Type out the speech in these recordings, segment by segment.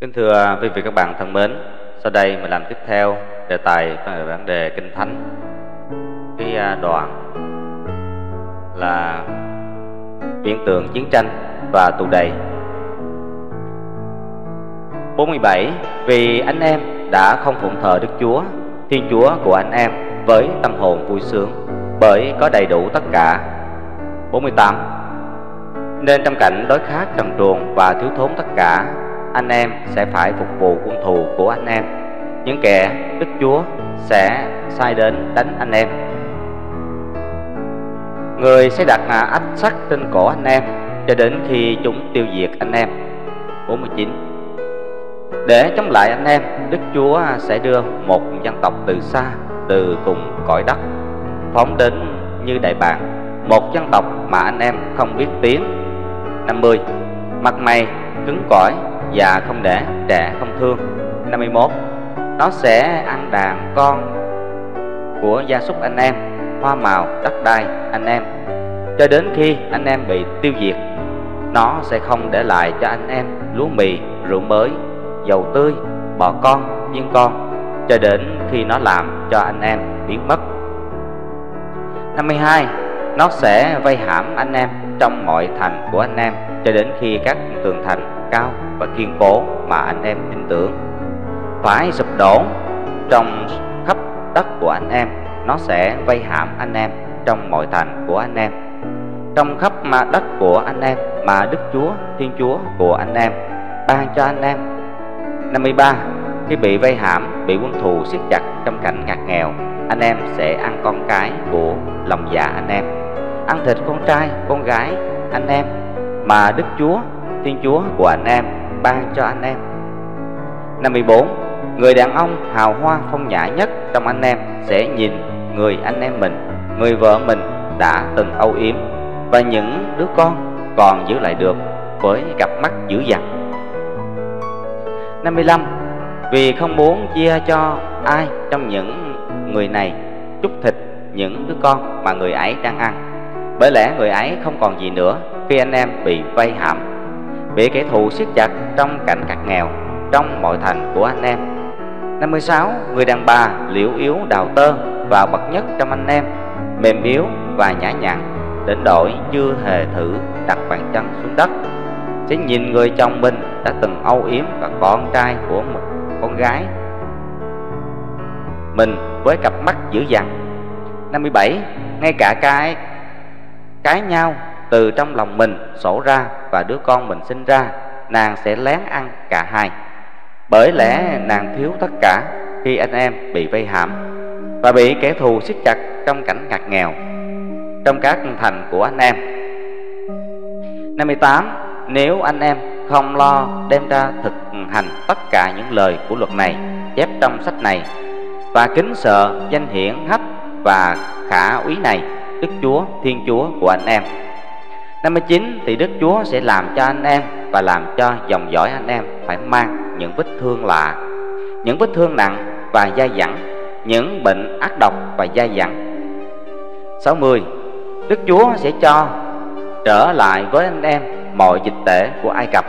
Kính thưa quý vị các bạn thân mến, sau đây mình làm tiếp theo đề tài bản đề Kinh Thánh. Cái đoạn là viễn tượng chiến tranh và tù đầy. 47. Vì anh em đã không phụng thờ Đức Chúa, Thiên Chúa của anh em với tâm hồn vui sướng, bởi có đầy đủ tất cả. 48. Nên trong cảnh đói khát trần truồng và thiếu thốn tất cả, anh em sẽ phải phục vụ quân thù của anh em, những kẻ Đức Chúa sẽ sai đến đánh anh em. Người sẽ đặt ách sắt trên cổ anh em cho đến khi chúng tiêu diệt anh em. 49. Để chống lại anh em, Đức Chúa sẽ đưa một dân tộc từ xa, từ cùng cõi đất, phóng đến như đại bàng, một dân tộc mà anh em không biết tiếng. 50. Mặt mày cứng cỏi, già không để, trẻ không thương. 51. Nó sẽ ăn đàn con của gia súc anh em, hoa màu đất đai anh em, cho đến khi anh em bị tiêu diệt. Nó sẽ không để lại cho anh em lúa mì, rượu mới, dầu tươi, bò con, viên con, cho đến khi nó làm cho anh em biến mất. 52. Nó sẽ vây hãm anh em trong mọi thành của anh em, cho đến khi các tường thành cao và kiên cố mà anh em tin tưởng phải sụp đổ. Trong khắp đất của anh em, nó sẽ vây hãm anh em trong mọi thành của anh em, trong khắp đất của anh em mà Đức Chúa, Thiên Chúa của anh em ban cho anh em. 53. Khi bị vây hãm, bị quân thù siết chặt trong cảnh ngặt nghèo, anh em sẽ ăn con cái của lòng dạ anh em, ăn thịt con trai, con gái anh em mà Đức Chúa, Thiên Chúa của anh em ban cho anh em. 54. Người đàn ông hào hoa phong nhã nhất trong anh em sẽ nhìn người anh em mình, người vợ mình đã từng âu yếm, và những đứa con còn giữ lại được với cặp mắt dữ dằn. 55. Vì không muốn chia cho ai trong những người này chút thịt những đứa con mà người ấy đang ăn, bởi lẽ người ấy không còn gì nữa khi anh em bị vây hãm, bị kẻ thù siết chặt trong cảnh cặt nghèo, trong mọi thành của anh em. 56. Người đàn bà liễu yếu đào tơ và bậc nhất trong anh em, mềm yếu và nhã nhặn đến đổi chưa hề thử đặt bàn chân xuống đất, sẽ nhìn người chồng mình đã từng âu yếm và con trai của một con gái mình với cặp mắt dữ dằn. 57. Ngay cả cái nhau từ trong lòng mình sổ ra và đứa con mình sinh ra, nàng sẽ lén ăn cả hai, bởi lẽ nàng thiếu tất cả khi anh em bị vây hãm và bị kẻ thù siết chặt trong cảnh ngặt nghèo, trong các thành của anh em. 58. Nếu anh em không lo đem ra thực hành tất cả những lời của luật này chép trong sách này, và kính sợ danh hiển hách và khả úy này, Đức Chúa, Thiên Chúa của anh em. 59. Thì Đức Chúa sẽ làm cho anh em và làm cho dòng dõi anh em phải mang những vết thương lạ, những vết thương nặng và dai dẳng, những bệnh ác độc và dai dẳng. 60. Đức Chúa sẽ cho trở lại với anh em mọi dịch tễ của Ai Cập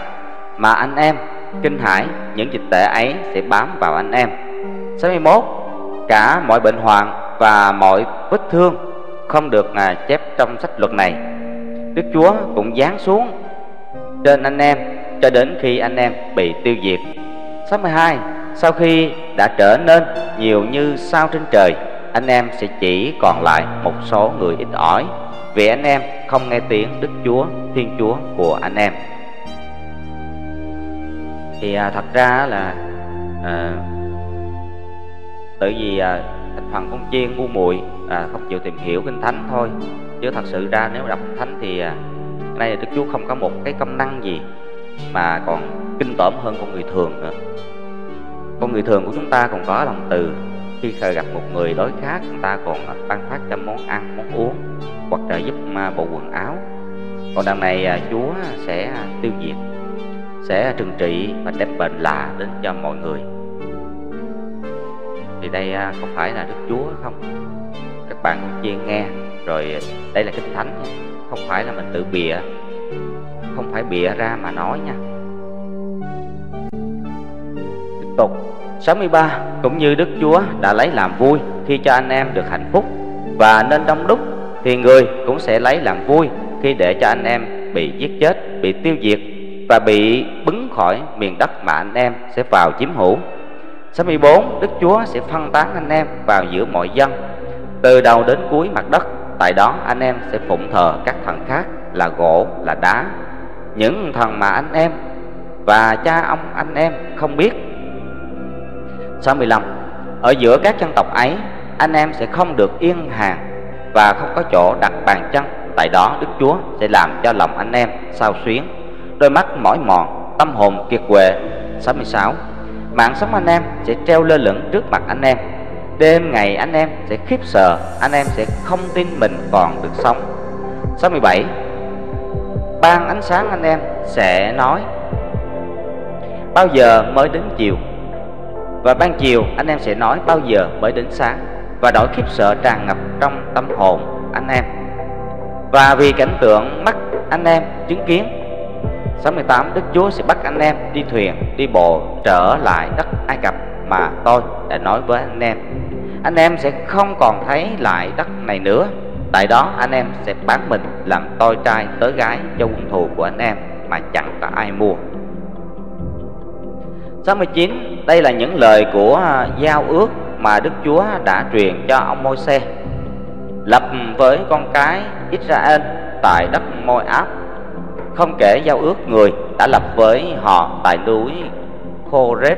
mà anh em kinh hãi, những dịch tễ ấy sẽ bám vào anh em. 61. Cả mọi bệnh hoạn và mọi vết thương không được chép trong sách luật này, Đức Chúa cũng giáng xuống trên anh em cho đến khi anh em bị tiêu diệt. 62. Sau khi đã trở nên nhiều như sao trên trời, anh em sẽ chỉ còn lại một số người ít ỏi, vì anh em không nghe tiếng Đức Chúa, Thiên Chúa của anh em. Thì thật ra là tự vì thành phần con chiên ngu muội không chịu tìm hiểu Kinh Thánh thôi, chứ thật sự ra nếu đọc Kinh Thánh thì nay là Đức Chúa không có một cái công năng gì mà còn kinh tởm hơn con người thường nữa. Con người thường của chúng ta còn có lòng từ, khi gặp một người đói khát chúng ta còn ban phát cho món ăn, món uống, hoặc trợ giúp bộ quần áo. Còn đằng này Chúa sẽ tiêu diệt, sẽ trừng trị và đem bệnh lạ đến cho mọi người. Thì đây có phải là Đức Chúa không? Các bạn cũng chia nghe rồi, đây là Kinh Thánh nha, không phải là mình tự bịa, không phải bịa ra mà nói nha. Tục 63 cũng như Đức Chúa đã lấy làm vui khi cho anh em được hạnh phúc và nên đông đúc, thì người cũng sẽ lấy làm vui khi để cho anh em bị giết chết, bị tiêu diệt và bị bứng khỏi miền đất mà anh em sẽ vào chiếm hữu. 64 Đức Chúa sẽ phân tán anh em vào giữa mọi dân, từ đầu đến cuối mặt đất. Tại đó anh em sẽ phụng thờ các thần khác là gỗ, là đá, những thần mà anh em và cha ông anh em không biết. 65 Ở giữa các dân tộc ấy, anh em sẽ không được yên hàng và không có chỗ đặt bàn chân. Tại đó Đức Chúa sẽ làm cho lòng anh em xao xuyến, đôi mắt mỏi mòn, tâm hồn kiệt quệ. 66 Mạng sống anh em sẽ treo lơ lửng trước mặt anh em, đêm ngày anh em sẽ khiếp sợ, anh em sẽ không tin mình còn được sống. 67 Ban ánh sáng anh em sẽ nói bao giờ mới đến chiều, và ban chiều anh em sẽ nói bao giờ mới đến sáng, và nỗi khiếp sợ tràn ngập trong tâm hồn anh em, và vì cảnh tượng mắt anh em chứng kiến. 68 Đức Chúa sẽ bắt anh em đi thuyền, đi bộ trở lại đất Ai Cập mà tôi đã nói với anh em. Anh em sẽ không còn thấy lại đất này nữa. Tại đó anh em sẽ bán mình làm tôi trai tớ gái cho quân thù của anh em mà chẳng có ai mua. 69 Đây là những lời của giao ước mà Đức Chúa đã truyền cho ông Môi-se lập với con cái Israel tại đất Môi-áp, không kể giao ước người đã lập với họ tại núi Khô-rết.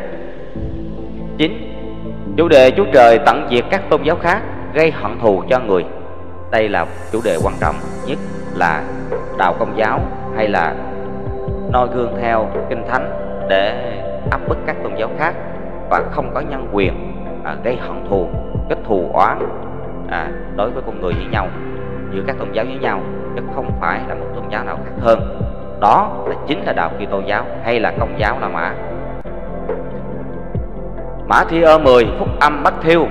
9 Chủ đề Chúa Trời tận diệt các tôn giáo khác gây hận thù cho người. Đây là chủ đề quan trọng nhất, là đạo Công giáo hay là noi gương theo Kinh Thánh để áp bức các tôn giáo khác và không có nhân quyền, gây hận thù, kết thù oán đối với con người với nhau, giữa các tôn giáo với nhau, chứ không phải là một tôn giáo nào khác hơn. Đó là chính là đạo Kitô giáo hay là Công giáo La Mã. Mã-thi-ơ 10 Phúc âm Mát-thiêu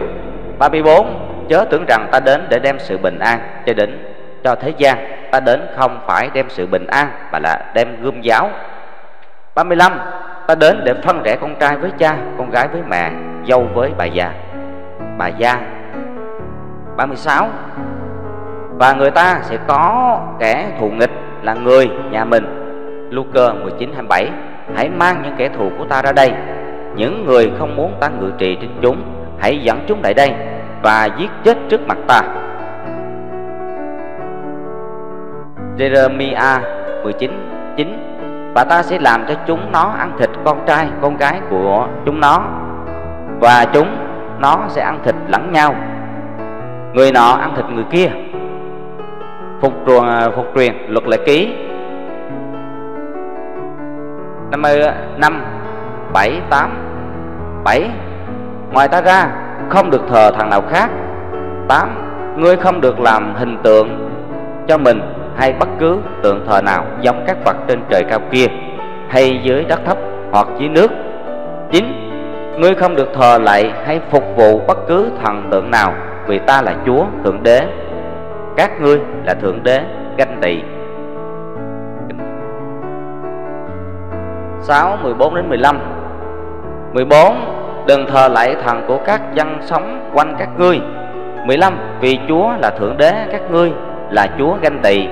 34 Chớ tưởng rằng ta đến để đem sự bình an cho đến cho thế gian, ta đến không phải đem sự bình an mà là đem gươm giáo. 35 Ta đến để phân rẽ con trai với cha, con gái với mẹ, dâu với bà già. 36 Và người ta sẽ có kẻ thù nghịch là người nhà mình. Luca 19:27 Hãy mang những kẻ thù của ta ra đây, những người không muốn ta ngự trị trên chúng, hãy dẫn chúng lại đây và giết chết trước mặt ta. Jeremiah 19:9 Và ta sẽ làm cho chúng nó ăn thịt con trai, con gái của chúng nó, và chúng nó sẽ ăn thịt lẫn nhau, người nọ ăn thịt người kia. Phục truyền Luật Lệ Ký 55:7-8 7 Ngoài ta ra không được thờ thằng nào khác. 8 Ngươi không được làm hình tượng cho mình hay bất cứ tượng thờ nào giống các vật trên trời cao kia, hay dưới đất thấp hoặc dưới nước. 9 Ngươi không được thờ lạy hay phục vụ bất cứ thần tượng nào, vì ta là Chúa Thượng Đế, các ngươi là Thượng Đế ganh tị. 6:14-15 14 Đừng thờ lạy thần của các dân sống quanh các ngươi. 15 Vì Chúa là Thượng Đế các ngươi, là Chúa ganh tị.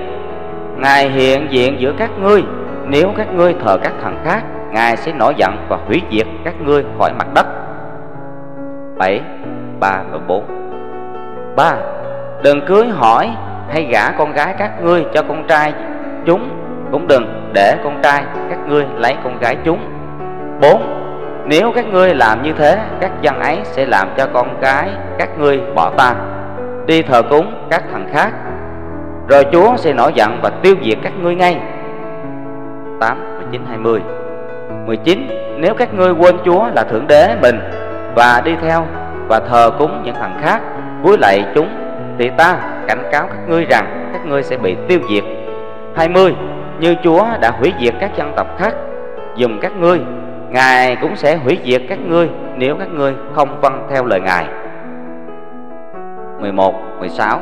Ngài hiện diện giữa các ngươi, nếu các ngươi thờ các thần khác, Ngài sẽ nổi giận và hủy diệt các ngươi khỏi mặt đất. 7, 3 và 4 3 Đừng cưới hỏi hay gả con gái các ngươi cho con trai chúng, cũng đừng để con trai các ngươi lấy con gái chúng. 4 Nếu các ngươi làm như thế, các dân ấy sẽ làm cho con gái các ngươi bỏ ta, đi thờ cúng các thần khác, rồi Chúa sẽ nổi giận và tiêu diệt các ngươi ngay. 8, 19, 20 19 Nếu các ngươi quên Chúa là Thượng Đế mình và đi theo và thờ cúng những thần khác, cúi lạy chúng, thì ta cảnh cáo các ngươi rằng các ngươi sẽ bị tiêu diệt. 20 Như Chúa đã hủy diệt các dân tộc khác dùng các ngươi, Ngài cũng sẽ hủy diệt các ngươi nếu các ngươi không vâng theo lời Ngài. 11, 16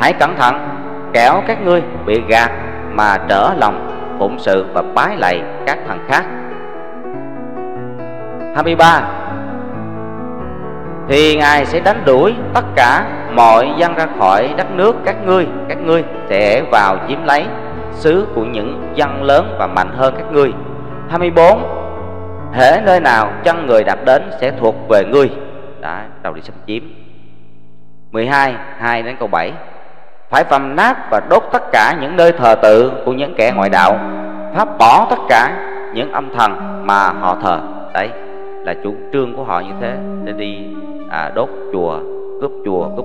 Hãy cẩn thận, kẻo các ngươi bị gạt mà trở lòng phụng sự và bái lạy các thần khác. 23 thì Ngài sẽ đánh đuổi tất cả mọi dân ra khỏi đất nước các ngươi. Các ngươi sẽ vào chiếm lấy xứ của những dân lớn và mạnh hơn các ngươi. 24. Hễ nơi nào chân người đạp đến sẽ thuộc về ngươi. Đã đầu đi xâm chiếm. 12, 2 đến câu 7. Phải phầm nát và đốt tất cả những nơi thờ tự của những kẻ ngoại đạo, phá bỏ tất cả những âm thần mà họ thờ. Đấy là chủ trương của họ như thế, để đi đốt chùa, cướp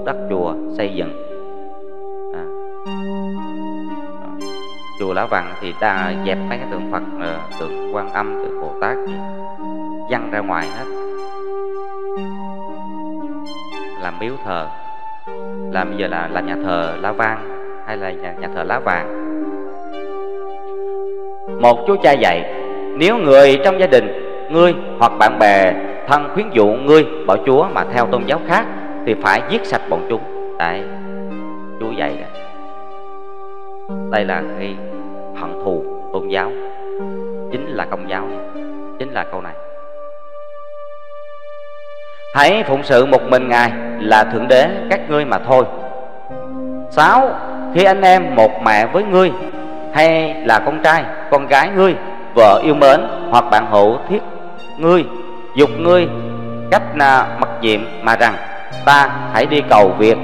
đất chùa, xây dựng chùa Lão Vằn thì ta dẹp mấy cái tượng Phật, tượng Quan Âm, tượng Bồ Tát văng ra ngoài hết, làm miếu thờ, làm bây giờ là làm nhà thờ La Vang hay là nhà thờ Lá Vàng. Một chú cha dạy: nếu người trong gia đình ngươi hoặc bạn bè thân khuyến dụ ngươi bỏ Chúa mà theo tôn giáo khác thì phải giết sạch bọn chúng. Đấy, Chúa dạy đó. Đây là cái hận thù tôn giáo, chính là Công giáo, chính là câu này. Hãy phụng sự một mình Ngài là Thượng Đế các ngươi mà thôi. 6. Khi anh em một mẹ với ngươi, hay là con trai, con gái ngươi, vợ yêu mến hoặc bạn hữu thiết ngươi, dục ngươi cách mặc nhiệm mà rằng: ta hãy đi cầu việc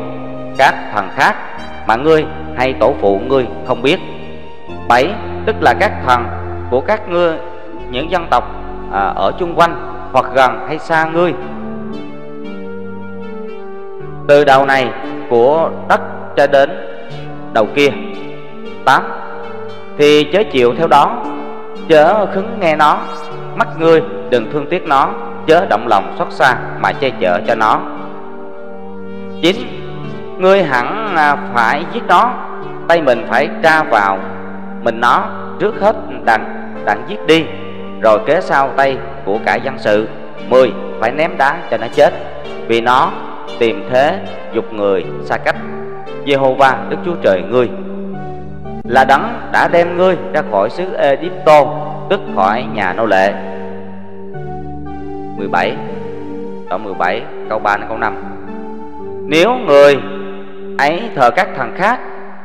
các thần khác mà ngươi hay tổ phụ ngươi không biết. 7. Tức là các thần của các ngươi, những dân tộc ở chung quanh hoặc gần hay xa ngươi, từ đầu này của đất cho đến đầu kia. 8. Thì chớ chịu theo đó, chớ khứng nghe nó, mắt ngươi đừng thương tiếc nó, chớ động lòng xót xa mà che chở cho nó. 9. Ngươi hẳn phải giết nó, tay mình phải tra vào mình nó, trước hết đặng giết đi, rồi kế sau tay của cả dân sự. 10. Phải ném đá cho nó chết, vì nó tìm thế dục người xa cách Giê-hô-va Đức Chúa Trời ngươi, là đấng đã đem ngươi ra khỏi xứ Ê-díp-tô, tức khỏi nhà nô lệ. 17. Đoạn 17 câu 3 đến câu 5. Nếu người ấy thờ các thần khác,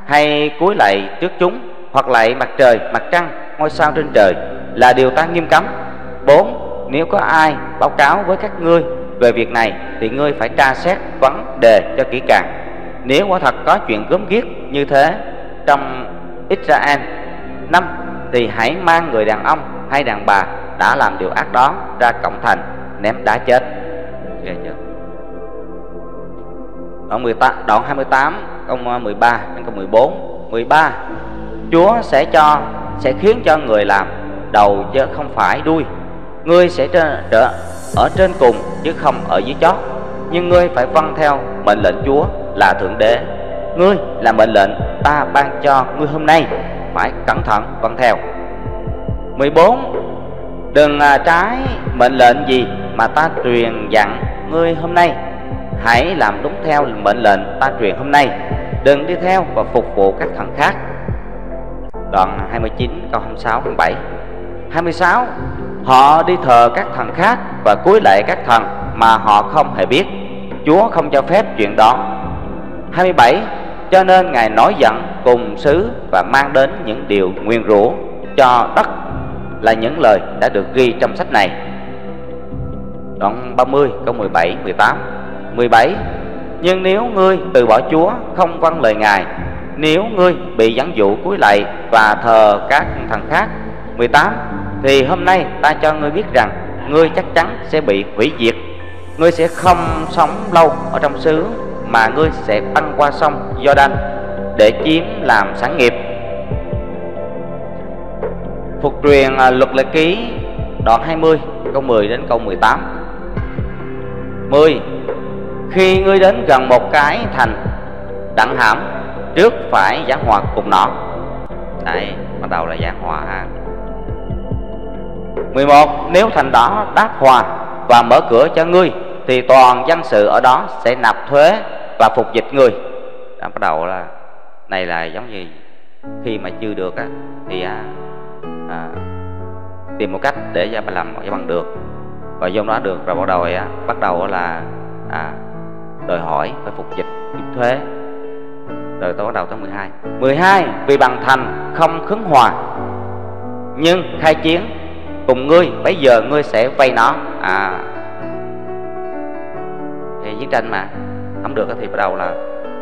hay cúi lạy trước chúng, hoặc lạy mặt trời, mặt trăng, ngôi sao trên trời, là điều ta nghiêm cấm. 4. Nếu có ai báo cáo với các ngươi về việc này thì ngươi phải tra xét vấn đề cho kỹ càng. Nếu quả thật có chuyện gớm ghiếc như thế trong Israel, 5. Thì hãy mang người đàn ông hay đàn bà đã làm điều ác đó ra cổng thành, ném đá chết. Ghê chưa? Đoạn 28 câu 13 đến câu 14. 13. Chúa sẽ khiến cho người làm đầu chứ không phải đuôi, ngươi sẽ ở trên cùng chứ không ở dưới chót, nhưng ngươi phải vâng theo mệnh lệnh Chúa là Thượng Đế ngươi, là mệnh lệnh ta ban cho ngươi hôm nay, phải cẩn thận vâng theo. 14. Đừng trái mệnh lệnh gì mà ta truyền dặn ngươi hôm nay, hãy làm đúng theo mệnh lệnh ta truyền hôm nay, đừng đi theo và phục vụ các thần khác. Đoạn 29 câu 26 27. 26. Họ đi thờ các thần khác và cúi lạy các thần mà họ không hề biết, Chúa không cho phép chuyện đó. 27. Cho nên Ngài nổi giận cùng xứ và mang đến những điều nguyền rủa cho đất, là những lời đã được ghi trong sách này. Đoạn 30 câu 17 18. 17. Nhưng nếu ngươi từ bỏ Chúa, không vâng lời Ngài, nếu ngươi bị dẫn dụ cúi lạy và thờ các thần khác, 18. Thì hôm nay ta cho ngươi biết rằng ngươi chắc chắn sẽ bị hủy diệt. Ngươi sẽ không sống lâu ở trong xứ mà ngươi sẽ băng qua sông Giô-đanh để chiếm làm sản nghiệp. Phục truyền Luật Lệ Ký đoạn 20 câu 10 đến câu 18. 10. Khi ngươi đến gần một cái thành đặng hãm, trước phải giảng hòa cùng nó. Đấy, bắt đầu là giảng hòa ha. 11. Nếu thành đó đáp hòa và mở cửa cho ngươi thì toàn dân sự ở đó sẽ nạp thuế và phục dịch ngươi. Đã bắt đầu là này là giống như khi mà chưa được á, thì tìm một cách để làm cho bằng được, và do đó được rồi bắt đầu là đòi hỏi phải phục dịch kiếm thuế. Rồi tôi bắt đầu tới 12. Vì bằng thành không khứng hòa, nhưng khai chiến cùng ngươi, bây giờ ngươi sẽ vây nó. Thì chiến tranh mà không được thì bắt đầu là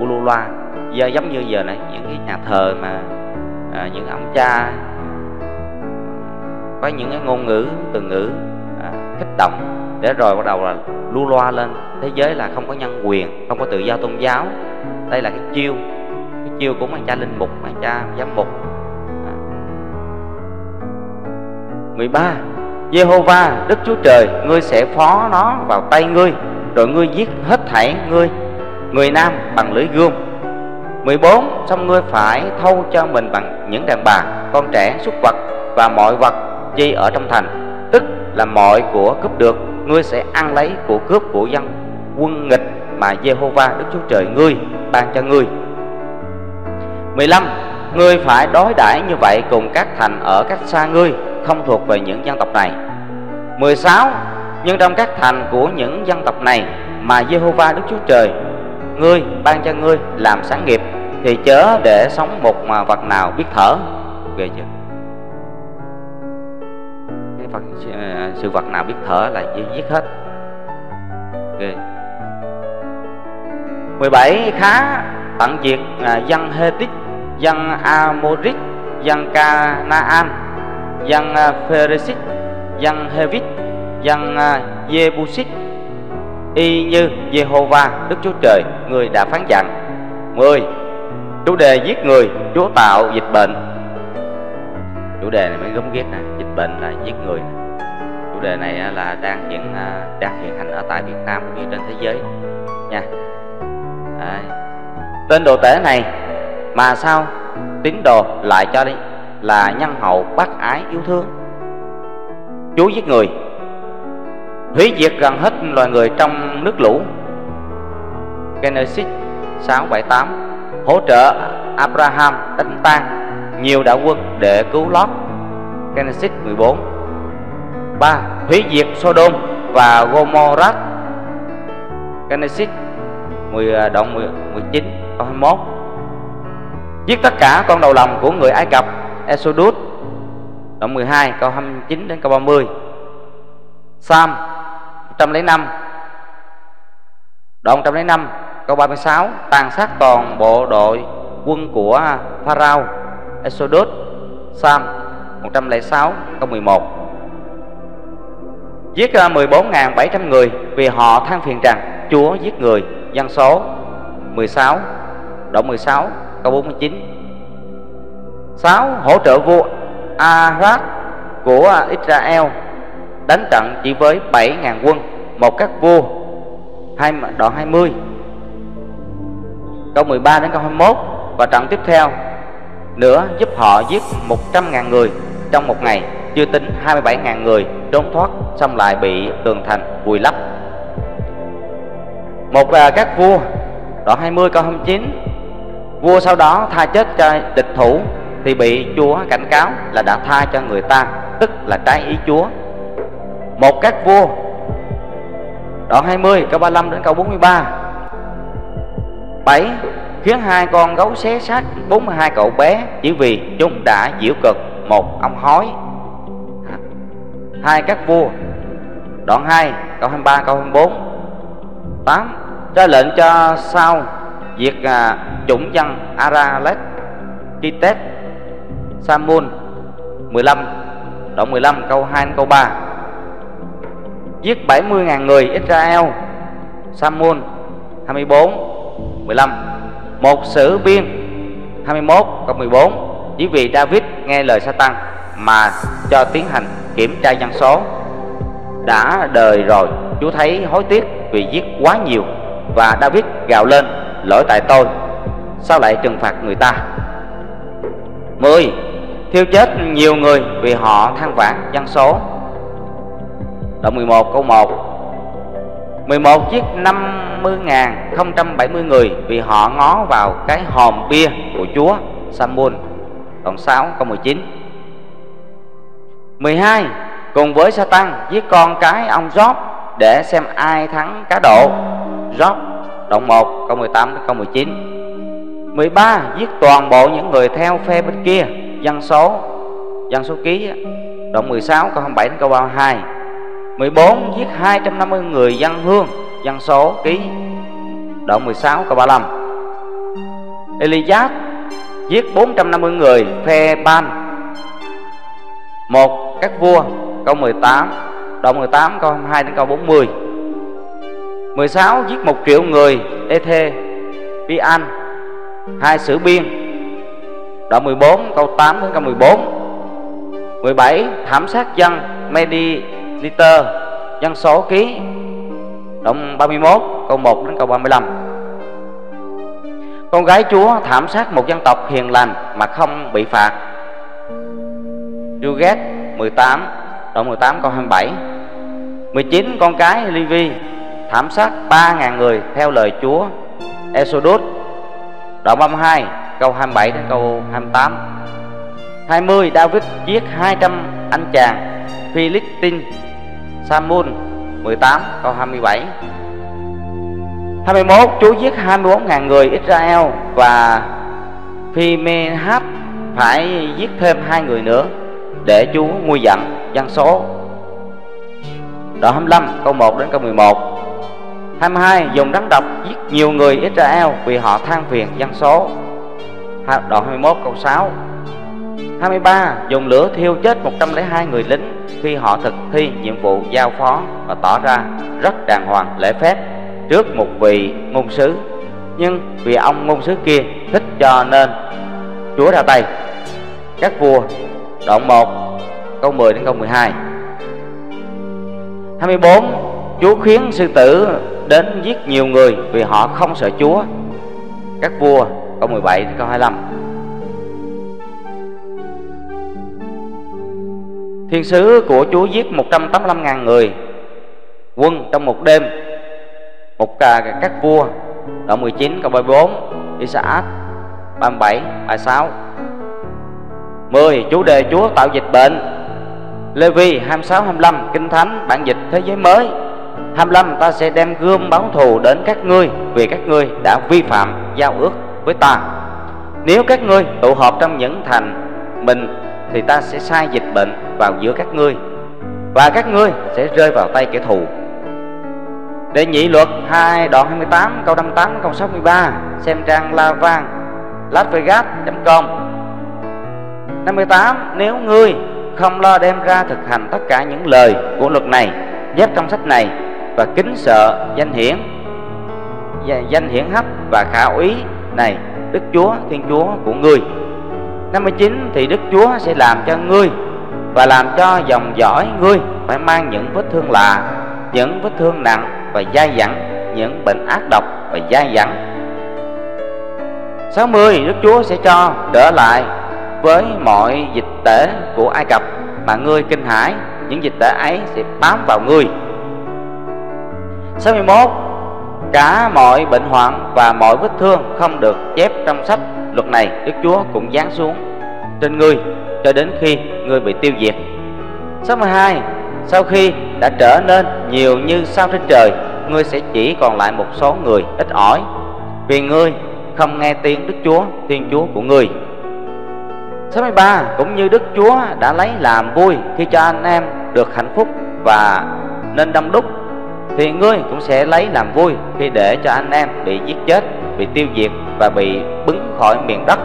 u lu loa. Giờ giống như giờ này những cái nhà thờ mà những ông cha có những cái ngôn ngữ từ ngữ kích động, để rồi bắt đầu là lu loa lên thế giới là không có nhân quyền, không có tự do tôn giáo. Đây là cái chiêu của mấy cha linh mục, mấy cha giám mục. 13. Jehovah Đức Chúa Trời ngươi sẽ phó nó vào tay ngươi, rồi ngươi giết hết thảy ngươi người nam bằng lưỡi gươm. 14. Xong ngươi phải thâu cho mình bằng những đàn bà, con trẻ, súc vật và mọi vật chi ở trong thành, tức là mọi của cướp được, ngươi sẽ ăn lấy của cướp của dân quân nghịch mà Jehovah Đức Chúa Trời ngươi ban cho ngươi. 15. Ngươi phải đối đãi như vậy cùng các thành ở cách xa ngươi, không thuộc về những dân tộc này. 16. Nhưng trong các thành của những dân tộc này mà Jehovah Đức Chúa Trời ngươi ban cho ngươi làm sáng nghiệp, thì chớ để sống một mà vật nào biết thở. Ghê chưa? Cái vật, sự vật nào biết thở là giết hết. Ghê. 17. Khá tận diệt dân Hethit, dân Amorit, dân Canaan, dân Pheresit, dân Hevit, dân Jebusit, y như Jehovah Đức Chúa Trời người đã phán dặn. 10. Chủ đề giết người, Chúa tạo dịch bệnh. Chủ đề này mới gớm ghiếc nè, dịch bệnh là giết người nè. Chủ đề này là đang hiện hành ở tại Việt Nam cũng như trên thế giới nha. Tên đồ tể này mà sao tín đồ lại cho đi là nhân hậu bác ái yêu thương. Chúa giết người, hủy diệt gần hết loài người trong nước lũ. Genesis 6:7-8 hỗ trợ Abraham đánh tan nhiều đạo quân để cứu Lót. Genesis 14. 3. Hủy diệt Sodom và Gomorrah. Genesis đoạn 19:21 giết tất cả con đầu lòng của người Ai Cập. Exodus đoạn 12:29-30. Psalm 105 đoạn 105:36 tàn sát toàn bộ đội quân của Pharaoh. Exodus. Psalm 106:11 giết 14.700 người vì họ than phiền rằng Chúa giết người. Dân số 16 đoạn 16:49 6. Hỗ trợ vua Ahaz của Israel đánh trận chỉ với 7.000 quân một các vua. Đoạn 20 câu 13-21 và trận tiếp theo nữa giúp họ giết 100.000 người trong một ngày, chưa tính 27.000 người trốn thoát xong lại bị tường thành vùi lấp. Một là các vua đoạn 20:29 vua sau đó tha chết cho địch thủ thì bị Chúa cảnh cáo là đã tha cho người ta, tức là trái ý Chúa. Một các vua đoạn 20:35-43 7. Khiến hai con gấu xé xác 42 cậu bé chỉ vì chúng đã giễu cợt một ông hói. Hai các vua đoạn 2:23-24 8. Ra lệnh cho sau diệt chủng dân Aralet Kitet. Samuel 15 đoạn 15:2-3 giết 70.000 người Israel. Samuel 24:15 một sử biên 21:14 chỉ vì David nghe lời Satan mà cho tiến hành kiểm tra dân số. Đã đời rồi Chúa thấy hối tiếc vì giết quá nhiều, và David gào lên lỗi tại tôi, sao lại trừng phạt người ta. 10. Thiêu chết nhiều người vì họ than vãn. Dân số đoạn 11:1 11 giết 50.070 người vì họ ngó vào cái hòm bia của Chúa. Samuel đoạn 6:19 12. Cùng với Satan giết con cái ông Job để xem ai thắng cá độ. Job đoạn 1 câu 18 đến câu 19. 13 giết toàn bộ những người theo phe bên kia. Dân số ký đoạn 16 câu 27 đến câu 32. 14 giết 250 người dân Hương. Dân số ký đoạn 16 câu 35. Elizab giết 450 người phe Ban. Một các vua câu 18 đoạn 18 câu 22 đến câu 40. 16 giết 1 triệu người Ethê Bi An. Hai sử biên đoạn 14 câu 8 đến câu 14. 17 thảm sát dân Mediniter. Dân số ký đoạn 31 câu 1 đến câu 35. Con gái Chúa thảm sát một dân tộc hiền lành mà không bị phạt. Ruget 18 đoạn 18 câu 27. 19 con cái Levi thảm sát 3.000 người theo lời Chúa. Exodus đoạn 32 câu 27 đến câu 28. 20 David giết 200 anh chàng Philistine. Samuel 18 câu 27. 21 Chúa giết 24.000 người Israel và Phinehas phải giết thêm 2 người nữa để Chúa nguôi giận. Dân số đoạn 25 câu 1 đến câu 11. 22 dùng rắn độc giết nhiều người Israel vì họ than phiền. Dân số đoạn 21 câu 6. 23 dùng lửa thiêu chết 102 người lính khi họ thực thi nhiệm vụ giao phó và tỏ ra rất đàng hoàng lễ phép trước một vị ngôn sứ, nhưng vì ông ngôn sứ kia thích cho nên Chúa ra tay. Các vua đoạn 1 câu 10 đến câu 12. 24 Chúa khiến sư tử đến giết nhiều người vì họ không sợ Chúa. Các vua câu 17 đến câu 25. Thiên sứ của Chúa giết 185.000 người quân trong một đêm. Các vua đoạn 19 câu 34. Isaac 37 36. 10 chủ đề Chúa tạo dịch bệnh. Lê-vi 26 25 Kinh Thánh bản dịch thế giới mới. 25 ta sẽ đem gươm báo thù đến các ngươi vì các ngươi đã vi phạm giao ước với ta. Nếu các ngươi tụ họp trong những thành mình thì ta sẽ sai dịch bệnh vào giữa các ngươi và các ngươi sẽ rơi vào tay kẻ thù. Đệ nhị luật 2 đoạn 28 câu 58 câu 63. Xem trang lavang.lasvegas.com. 58 nếu ngươi không lo đem ra thực hành tất cả những lời của luật này nhét trong sách này và kính sợ danh hiển hấp và khả úy này, Đức Chúa Thiên Chúa của ngươi. 59 thì Đức Chúa sẽ làm cho ngươi và làm cho dòng dõi ngươi phải mang những vết thương lạ, những vết thương nặng và dai dẳng, những bệnh ác độc và dai dẳng. 60 Đức Chúa sẽ cho đỡ lại với mọi dịch tễ của Ai Cập mà ngươi kinh hãi, những dịch tễ ấy sẽ bám vào ngươi. 61 cả mọi bệnh hoạn và mọi vết thương không được chép trong sách luật này, Đức Chúa cũng giáng xuống trên ngươi cho đến khi ngươi bị tiêu diệt. 62 sau khi đã trở nên nhiều như sao trên trời, ngươi sẽ chỉ còn lại một số người ít ỏi vì ngươi không nghe tiếng Đức Chúa Thiên Chúa của ngươi. 63 cũng như Đức Chúa đã lấy làm vui khi cho anh em được hạnh phúc và nên đông đúc, thì ngươi cũng sẽ lấy làm vui khi để cho anh em bị giết chết, bị tiêu diệt và bị bứng khỏi miền đất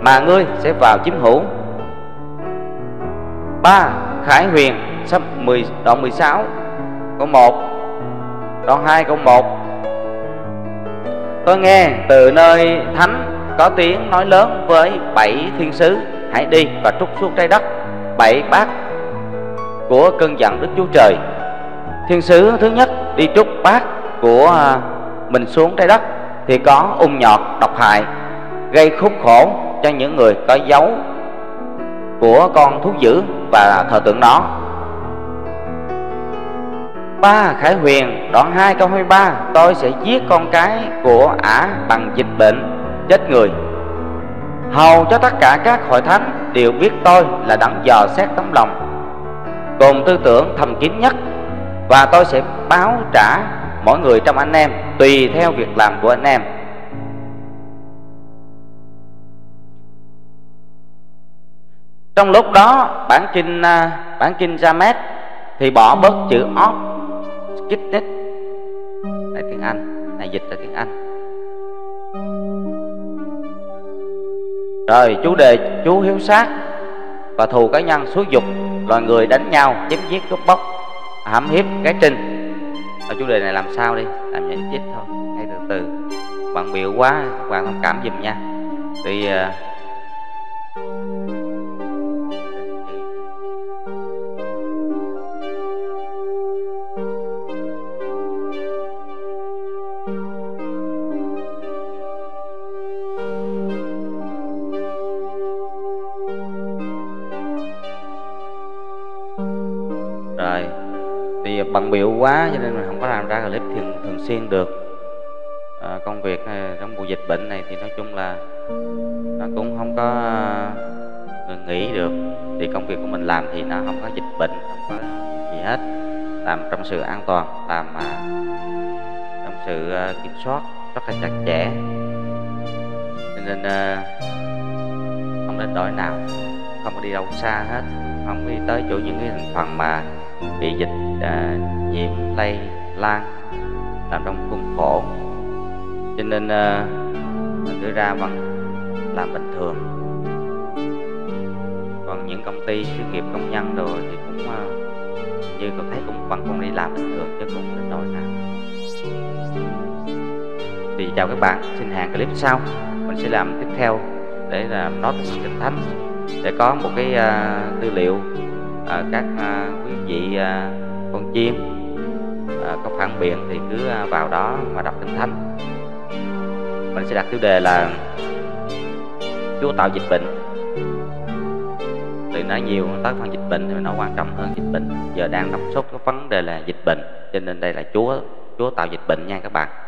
mà ngươi sẽ vào chiếm hữu. 3 Khải Huyền sách 10 đoạn 16 câu 1 đoạn 2 câu 1. Tôi nghe từ nơi thánh có tiếng nói lớn với 7 thiên sứ, hãy đi và trút xuống trái đất 7 bát của cơn giận Đức Chúa Trời. Thiên sứ thứ nhất đi trút bát của mình xuống trái đất thì có ung nhọt độc hại, gây khốn khổ cho những người có dấu của con thú dữ và thờ tượng nó. 3 Khải Huyền đoạn 2 câu 23. Tôi sẽ giết con cái của Ả bằng dịch bệnh chết người, hầu cho tất cả các hội thánh đều biết tôi là đấng dò xét tấm lòng cùng tư tưởng thầm kín nhất, và tôi sẽ báo trả mỗi người trong anh em tùy theo việc làm của anh em. Trong lúc đó bản kinh James thì bỏ bớt chữ off, skitted tại tiếng Anh, này dịch ra tiếng Anh. Rồi chú hiếu sát và thù cá nhân, xúi dục loài người đánh nhau, chém giết, cướp bóc, hãm hiếp, cái trinh. Ở chủ đề này làm sao đi, làm nhẹ nhàng thôi, ngay từ từ. Bạn biểu quá, bạn thông cảm giùm nha. Thì bận biểu quá cho nên mình không có làm ra clip thường xuyên được. Công việc này, trong mùa dịch bệnh này thì nói chung là nó cũng không có nghỉ được. Thì công việc của mình làm thì nó không có dịch bệnh, không có gì hết, làm trong sự an toàn, làm trong sự kiểm soát rất là chặt chẽ, cho nên không đến nỗi nào, không có đi đâu xa hết, không đi tới chỗ những cái thành phần mà bị dịch nhiễm lây lan, làm trong khuôn khổ. Cho nên mình đưa ra bằng làm bình thường. Còn những công ty sự nghiệp công nhân rồi thì cũng như cậu thấy cũng vẫn còn đi làm bình thường, chứ cũng đến nỗi nào. Thì chào các bạn, xin hẹn clip sau mình sẽ làm tiếp theo để là nói về Kinh Thánh, để có một cái tư liệu các quý vị con chim có phản biện thì cứ vào đó mà đọc Kinh Thánh. Mình sẽ đặt tiêu đề là Chúa tạo dịch bệnh. Từ nói nhiều tới phần dịch bệnh thì nó quan trọng hơn dịch bệnh. Giờ đang đọc sốt cái vấn đề là dịch bệnh, cho nên đây là Chúa tạo dịch bệnh nha các bạn.